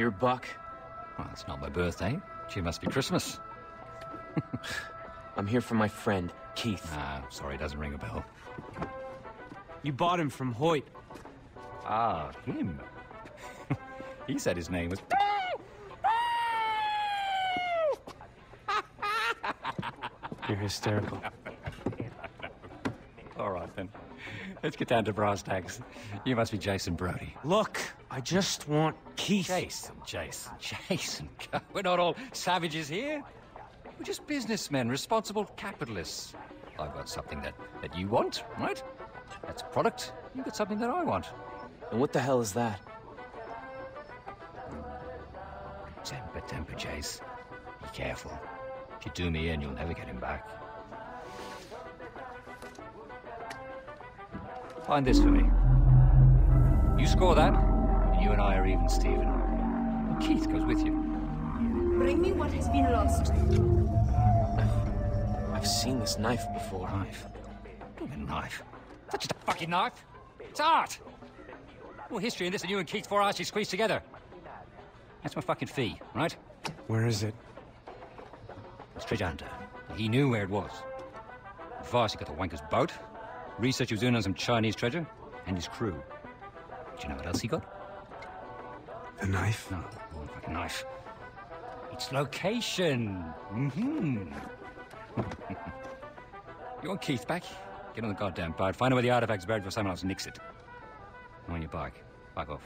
You're a buck. Well, it's not my birthday. It must be Christmas. I'm here for my friend, Keith. Ah, sorry, doesn't ring a bell. You bought him from Hoyt. Ah, him. He said his name was... You're hysterical. All right, then. Let's get down to brass tacks. You must be Jason Brody. Look, I just want Keith. Jason. We're not all savages here. We're just businessmen, responsible capitalists. I've got something that you want, right? That's a product. You've got something that I want. And what the hell is that? Temper, Chase. Be careful. If you do me in, you'll never get him back. Find this for me. You score that, and you and I are even, Stephen. And Keith goes with you. Bring me what has been lost. I've seen this knife before. Knife? What a knife. That's just a fucking knife. It's art. More history in this than you and Keith's four arches squeezed together. That's my fucking fee, right? Where is it? It's Trejhunter. He knew where it was. Advice he got the wanker's boat, research he was doing on some Chinese treasure, and his crew. Do you know what else he got? The knife? No, not the fucking knife. Its location. You want Keith back? Get on the goddamn boat, find out where the artifact's buried before someone else nicks it. I'm on your bike. Bike off.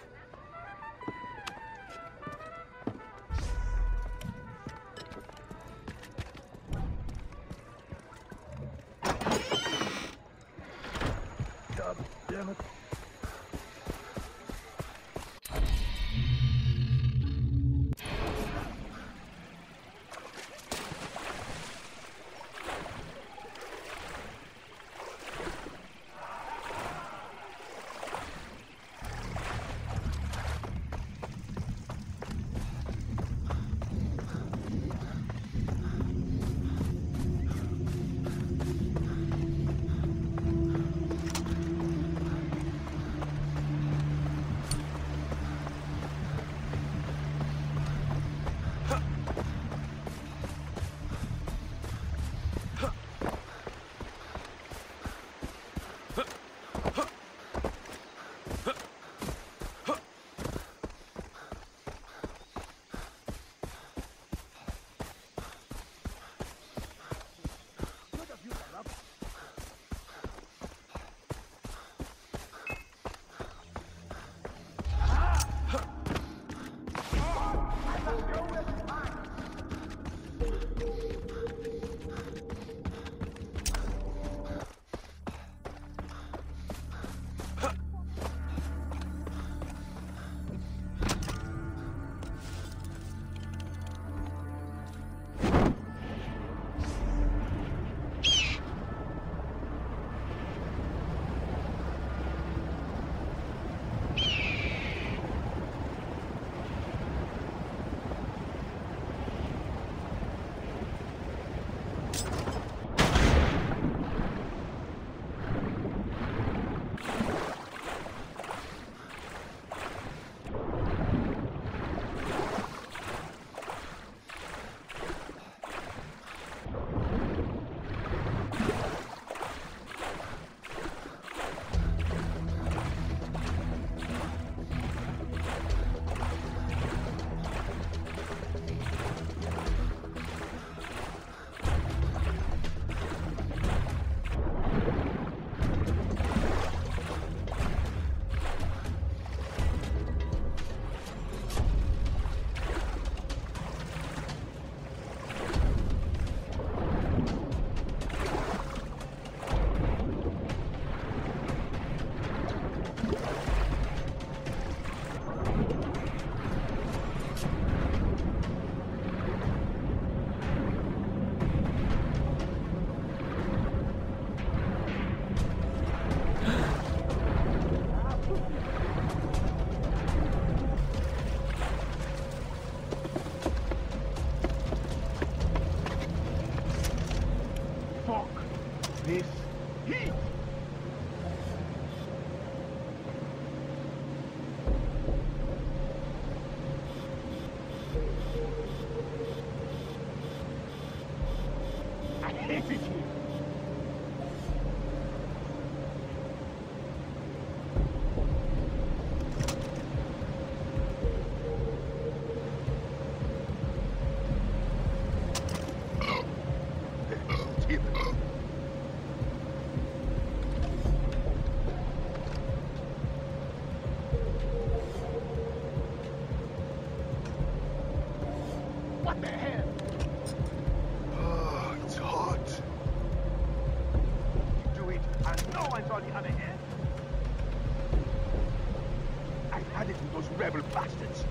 ungrateful bastards!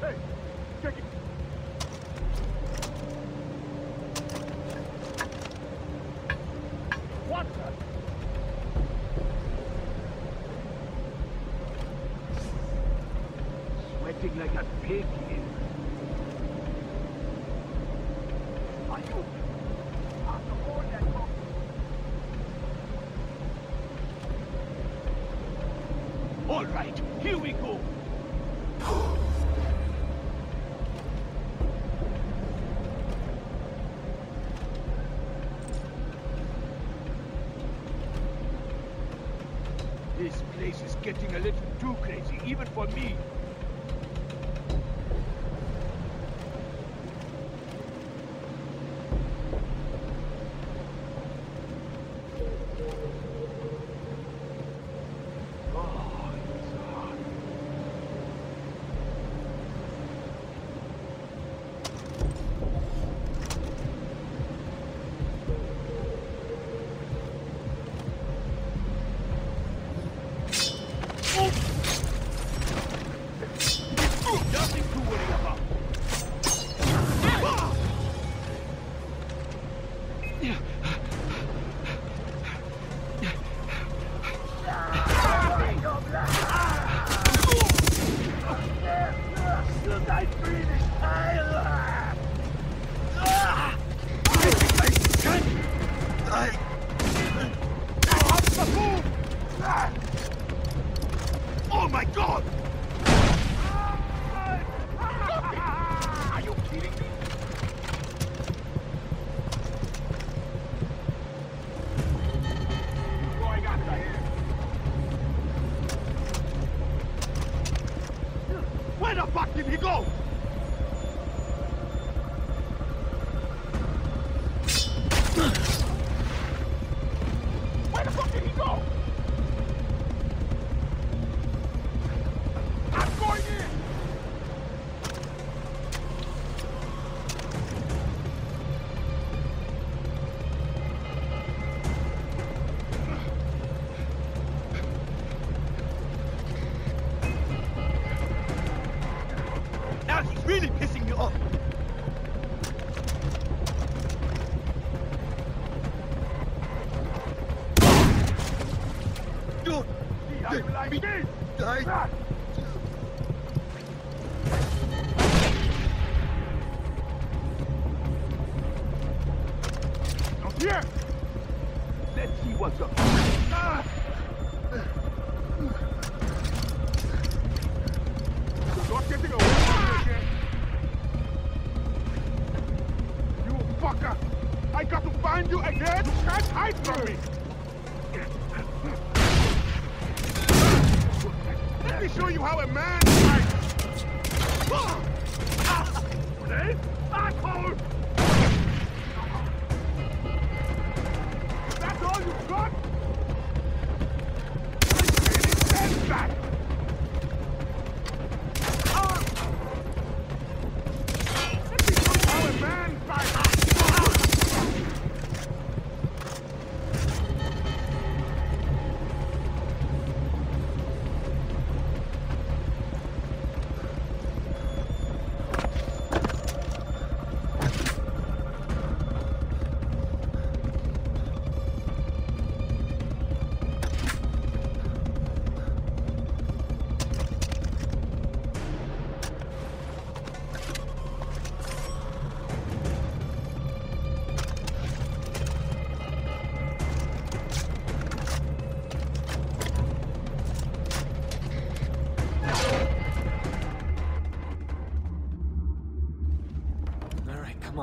Hey, take it. What's that? Sweating like a pig in. Are you? After all that talk. All right, here we go. This place is getting a little too crazy, even for me.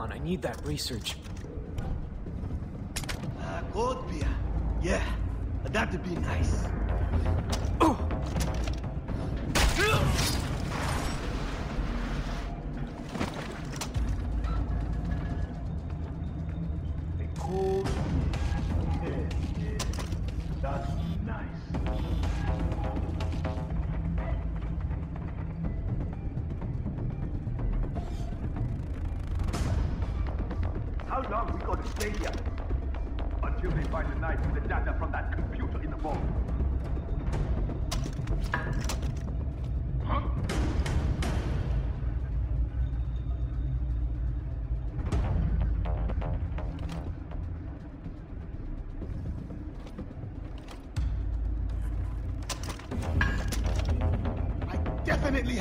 I need that research. Cold beer. Yeah, that would be nice. Huh?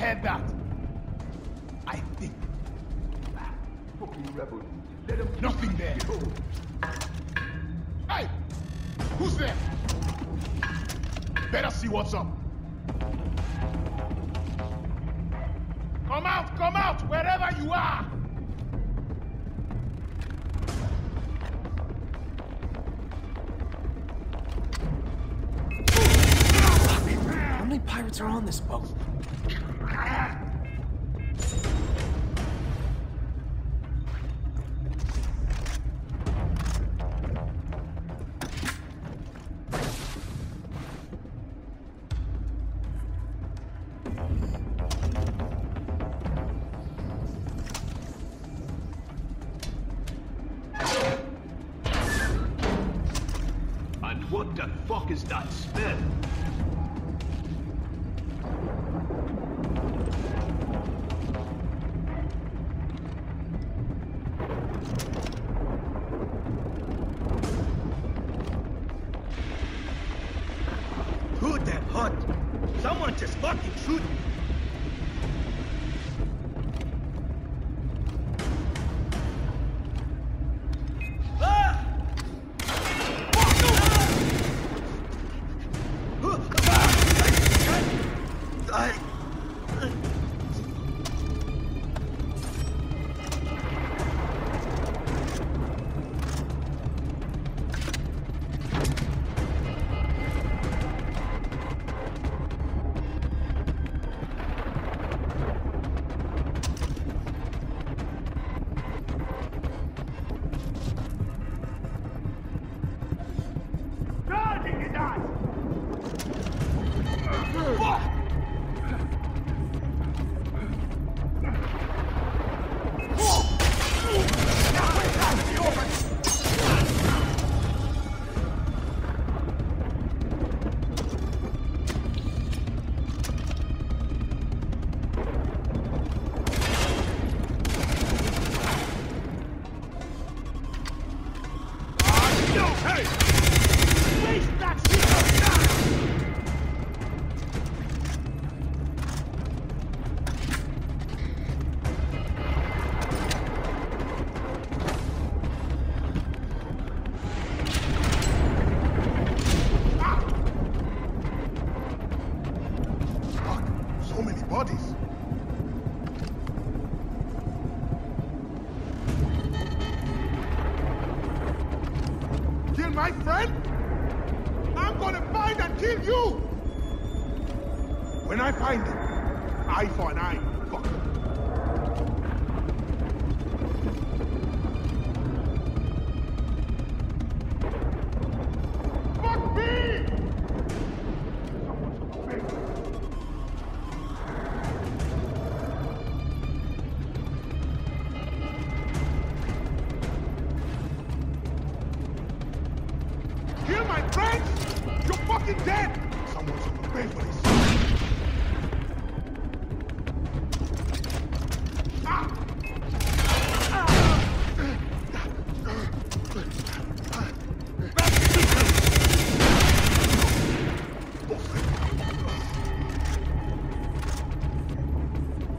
handout. I think. Fucking rebels. Let them. Nothing there. Hey! Who's there? Better see what's up. Come out, wherever you are! How many pirates are on this boat?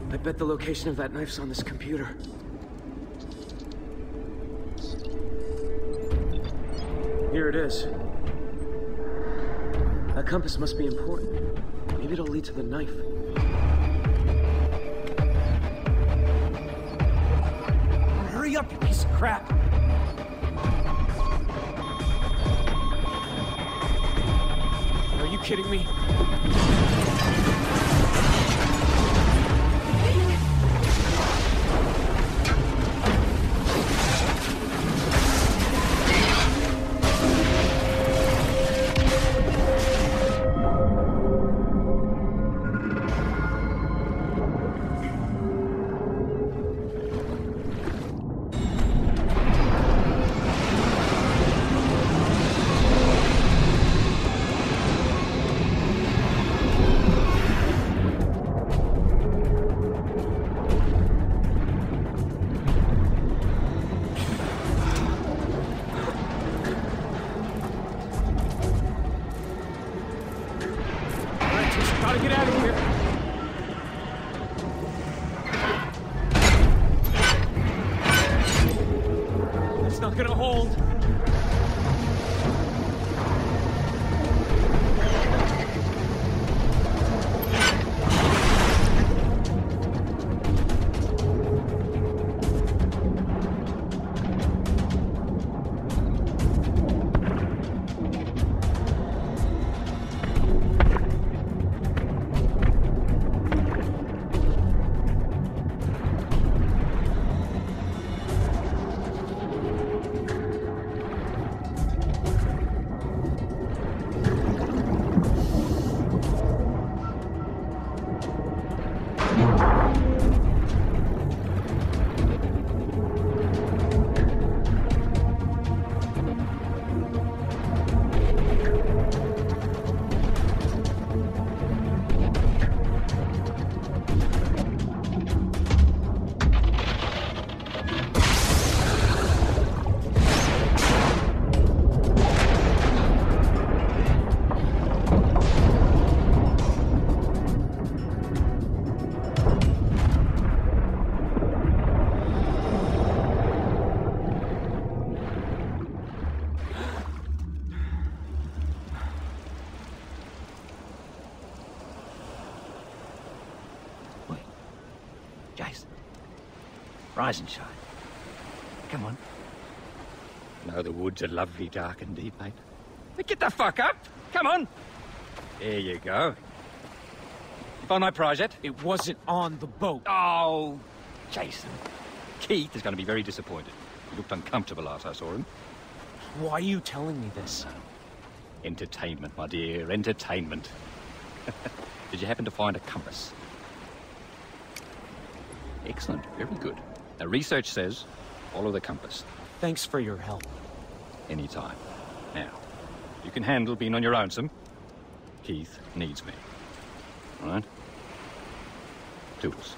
I bet the location of that knife's on this computer. Here it is. That compass must be important. Maybe it'll lead to the knife. Hurry up, you piece of crap! Are you kidding me? not gonna hold. Rise and shine. Come on. No, the woods are lovely, dark and deep, mate. But get the fuck up! Come on! There you go. You found my prize yet? It wasn't on the boat. Oh, Jason. Keith is going to be very disappointed. He looked uncomfortable last I saw him. Why are you telling me this? Entertainment, my dear, entertainment. Did you happen to find a compass? Excellent, very good. Now, research says, follow the compass. Thanks for your help. Anytime. Now, you can handle being on your own, some. Keith needs me. All right? Toodles.